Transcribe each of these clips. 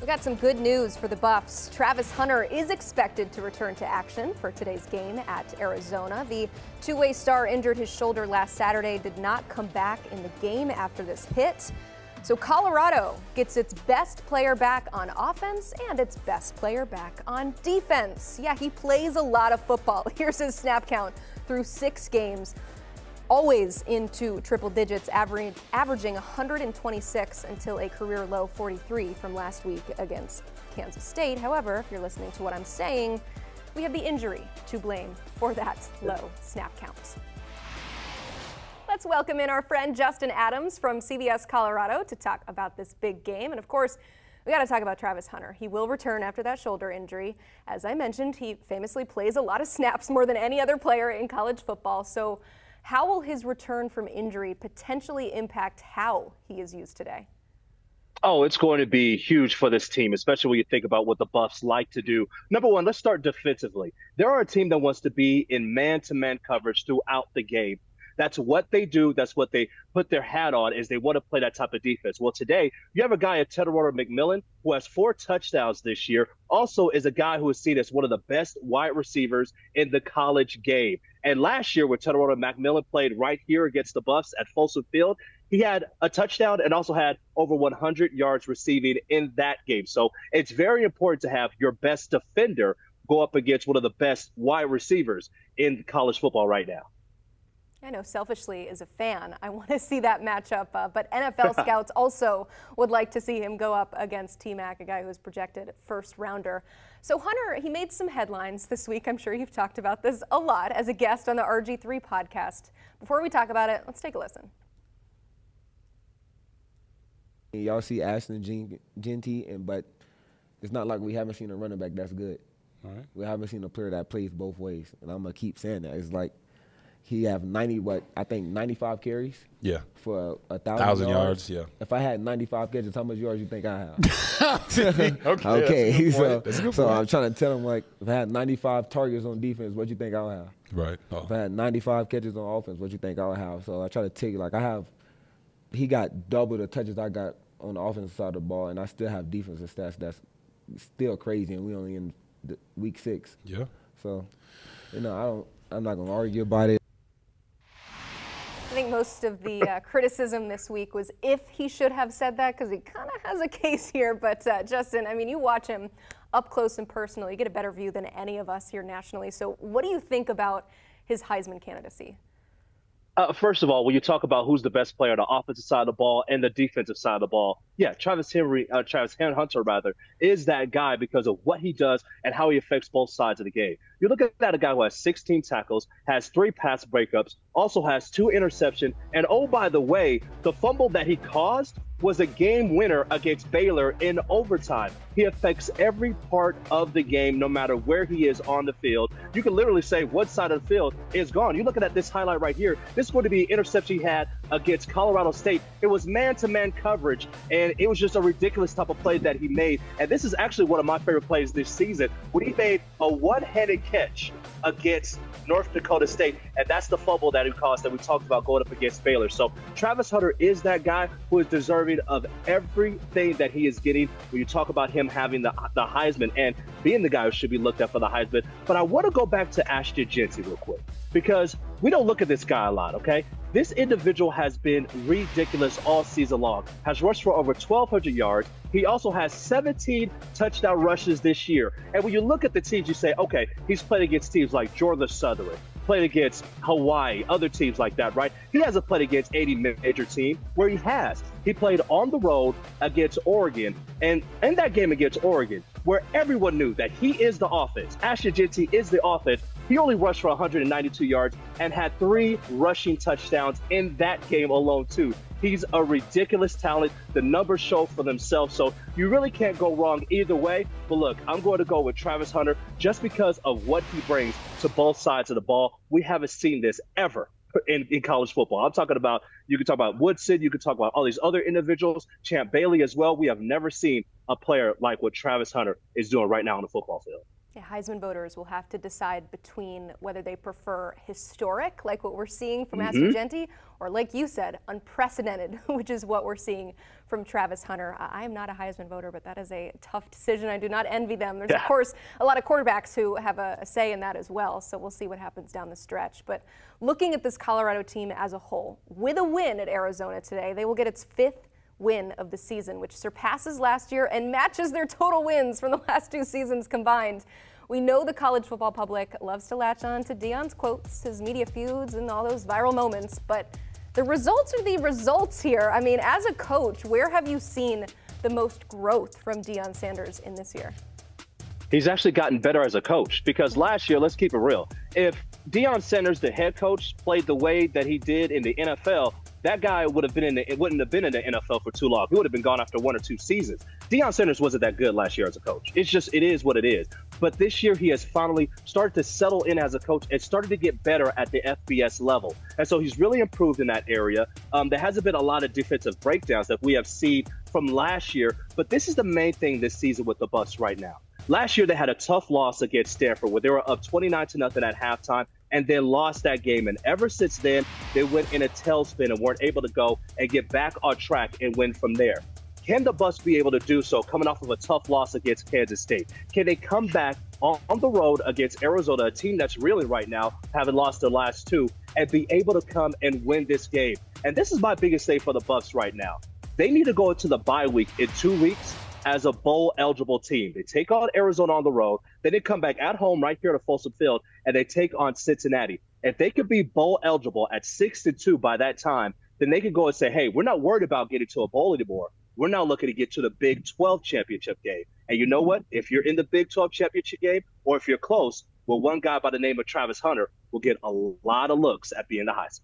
We got some good news for the Buffs. Travis Hunter is expected to return to action for today's game at Arizona. The two-way star injured his shoulder last Saturday, did not come back in the game after this hit. So Colorado gets its best player back on offense and its best player back on defense. Yeah, he plays a lot of football. Here's his snap count through 6 games, always into triple digits, averaging 126 until a career low 43 from last week against Kansas State. However, if you're listening to what I'm saying, we have the injury to blame for that low snap count. Let's welcome in our friend Justin Adams from CBS Colorado to talk about this big game. And of course, we got to talk about Travis Hunter. He will return after that shoulder injury. As I mentioned, he famously plays a lot of snaps, more than any other player in college football. So how will his return from injury potentially impact how he is used today? Oh, it's going to be huge for this team, especially when you think about what the Buffs like to do. Number one, let's start defensively. They're a team that wants to be in man-to-man coverage throughout the game. That's what they do. That's what they put their hat on, is they want to play that type of defense. Well, today, you have a guy at Tetairoa McMillan who has 4 touchdowns this year, also is a guy who is seen as one of the best wide receivers in the college game. And last year, when Tetairoa McMillan played right here against the Buffs at Folsom Field, he had a touchdown and also had over 100 yards receiving in that game. So it's very important to have your best defender go up against one of the best wide receivers in college football right now. I know, selfishly, as a fan, I want to see that matchup, but NFL scouts also would like to see him go up against T-Mac, a guy who was projected first rounder. So Hunter, he made some headlines this week. I'm sure you've talked about this a lot as a guest on the RG3 podcast. Before we talk about it, let's take a listen. Y'all see Ashton Jeanty, but it's not like we haven't seen a running back that's good. All right. We haven't seen a player that plays both ways, and I'm going to keep saying that. It's like, he have 95 carries. Yeah. For 1,000 yards. Yeah. If I had 95 catches, how much yards you think I have? Okay. Okay. So I'm trying to tell him, like, if I had 95 targets on defense, what you think I'll have? Right. Oh. If I had 95 catches on offense, what you think I'll have? So I try to take, like, he got double the touches I got on the offensive side of the ball, and I still have defensive stats that's still crazy, and we only in week 6. Yeah. So, you know, I'm not gonna argue about it. I think most of the criticism this week was if he should have said that, because he kind of has a case here. But Justin, I mean, you watch him up close and personal. You get a better view than any of us here nationally. So what do you think about his Heisman candidacy? First of all, when you talk about who's the best player on the offensive side of the ball and the defensive side of the ball, yeah, Travis Hunter is that guy because of what he does and how he affects both sides of the game. You look at that, a guy who has 16 tackles, has 3 pass breakups, also has 2 interceptions, and oh, by the way, the fumble that he caused was a game winner against Baylor in overtime. He affects every part of the game, no matter where he is on the field. You can literally say what side of the field is gone. You're looking at this highlight right here. This is going to be an interception he had against Colorado State. It was man-to-man coverage, and it was just a ridiculous type of play that he made. And this is actually one of my favorite plays this season, when he made a one-handed catch against North Dakota State, and that's the fumble that he caused that we talked about going up against Baylor. So Travis Hunter is that guy who is deserving of everything that he is getting when you talk about him having the Heisman and being the guy who should be looked at for the Heisman. But I want to go back to Ashton Jeanty real quick, because we don't look at this guy a lot, okay? This individual has been ridiculous all season long, has rushed for over 1,200 yards. He also has 17 touchdown rushes this year. And when you look at the teams, you say, okay, he's played against teams like Georgia Southern, played against Hawaii, other teams like that, right? He hasn't played against any major team. Where he has, he played on the road against Oregon. And in that game against Oregon, where everyone knew that he is the offense, Ashton Jeanty is the offense, he only rushed for 192 yards and had 3 rushing touchdowns in that game alone, too. He's a ridiculous talent. The numbers show for themselves, so you really can't go wrong either way. But look, I'm going to go with Travis Hunter just because of what he brings to both sides of the ball. We haven't seen this ever in college football. I'm talking about, you can talk about Woodson, you can talk about all these other individuals, Champ Bailey as well. We have never seen a player like what Travis Hunter is doing right now on the football field. Heisman voters will have to decide between whether they prefer historic, like what we're seeing from Ashton Jeanty, or like you said, unprecedented, which is what we're seeing from Travis Hunter. I am not a Heisman voter, but that is a tough decision. I do not envy them. There's, of course, a lot of quarterbacks who have a say in that as well, so we'll see what happens down the stretch. But looking at this Colorado team as a whole, with a win at Arizona today, they will get its fifth win of the season, which surpasses last year and matches their total wins from the last two seasons combined. We know the college football public loves to latch on to Deion's quotes, his media feuds, and all those viral moments, but the results are the results here. I mean, as a coach, where have you seen the most growth from Deion Sanders in this year? He's actually gotten better as a coach, because last year, let's keep it real, if Deion Sanders, the head coach, played the way that he did in the NFL, that guy would have been wouldn't have been in the NFL for too long. He would have been gone after one or two seasons. Deion Sanders wasn't that good last year as a coach. It's just, it is what it is. But this year, he has finally started to settle in as a coach and started to get better at the FBS level. And so he's really improved in that area. There hasn't been a lot of defensive breakdowns that we have seen from last year, but this is the main thing this season with the Bucs right now. Last year, they had a tough loss against Stanford where they were up 29-0 at halftime, and they lost that game. And ever since then, they went in a tailspin and weren't able to go and get back on track and win from there. Can the Bucs be able to do so coming off of a tough loss against Kansas State? Can they come back on the road against Arizona, a team that's really right now having lost their last two, and be able to come and win this game? And this is my biggest thing for the Bucs right now. They need to go into the bye week in 2 weeks as a bowl-eligible team. They take on Arizona on the road, then they come back at home right here to Folsom Field, and they take on Cincinnati. If they could be bowl-eligible at 6-2 by that time, then they could go and say, hey, we're not worried about getting to a bowl anymore. We're now looking to get to the Big 12 championship game. And you know what? If you're in the Big 12 championship game, or if you're close, well, one guy by the name of Travis Hunter will get a lot of looks at being the Heisman.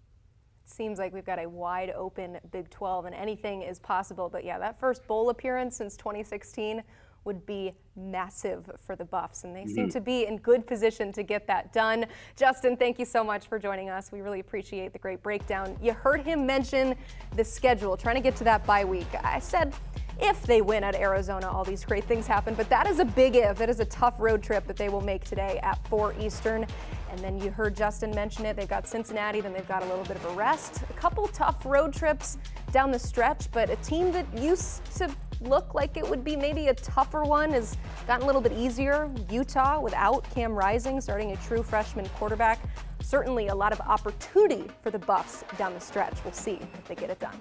Seems like we've got a wide open Big 12 and anything is possible. But yeah, that first bowl appearance since 2016 would be massive for the Buffs, and they seem to be in good position to get that done. Justin, thank you so much for joining us. We really appreciate the great breakdown. You heard him mention the schedule, trying to get to that bye week. I said, if they win at Arizona, all these great things happen, but that is a big if. It is a tough road trip that they will make today at 4 Eastern. And then you heard Justin mention it. They've got Cincinnati, then they've got a little bit of a rest. A couple tough road trips down the stretch, but a team that used to look like it would be maybe a tougher one has gotten a little bit easier. Utah without Cam Rising, starting a true freshman quarterback. Certainly a lot of opportunity for the Buffs down the stretch. We'll see if they get it done.